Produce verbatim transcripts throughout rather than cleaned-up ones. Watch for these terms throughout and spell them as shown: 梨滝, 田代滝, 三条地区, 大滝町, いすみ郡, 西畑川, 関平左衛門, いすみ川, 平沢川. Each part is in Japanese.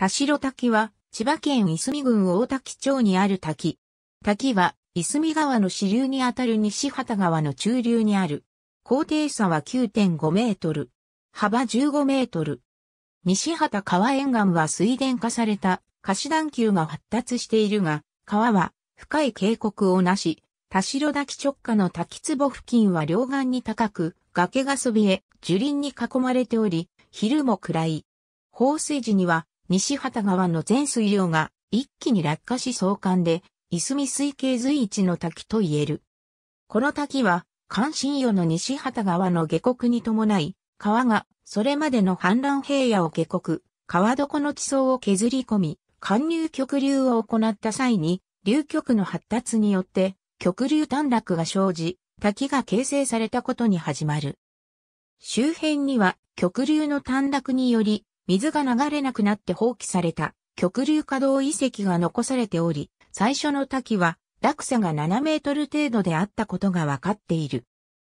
田代滝は、千葉県いすみ郡大滝町にある滝。滝は、いすみ川の支流にあたる西畑川の中流にある。高低差は きゅうてんご メートル。幅じゅうごメートル。西畑川沿岸は水田化された貸段丘が発達しているが、川は深い渓谷をなし、田代滝直下の滝壺付近は両岸に高く、崖がそびえ、樹林に囲まれており、昼も暗い。放水時には、西畑川の全水量が一気に落下し壮観で、いすみ水系随一の滝と言える。この滝は、関心余の西畑川の下谷に伴い、川がそれまでの氾濫平野を下谷、川床の地層を削り込み、貫入曲流を行った際に、流曲の発達によって、曲流短絡が生じ、滝が形成されたことに始まる。周辺には、曲流の短絡により、水が流れなくなって放棄された曲流可動遺跡が残されており、最初の滝は落差がななメートル程度であったことがわかっている。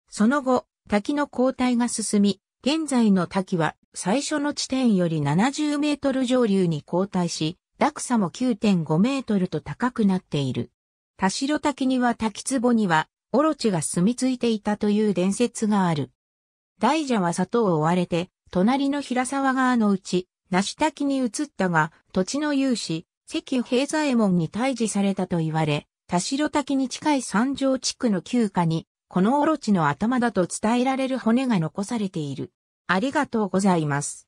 その後、滝の後退が進み、現在の滝は最初の地点よりななじゅうメートル上流に後退し、落差も きゅうてんご メートルと高くなっている。田代滝には滝壺には、オロチが住み着いていたという伝説がある。大蛇は里を追われて、隣の平沢川のうち、梨滝に移ったが、土地の有志、関平左衛門に退治されたと言われ、田代滝に近い三条地区の旧家に、このオロチの頭だと伝えられる骨が残されている。ありがとうございます。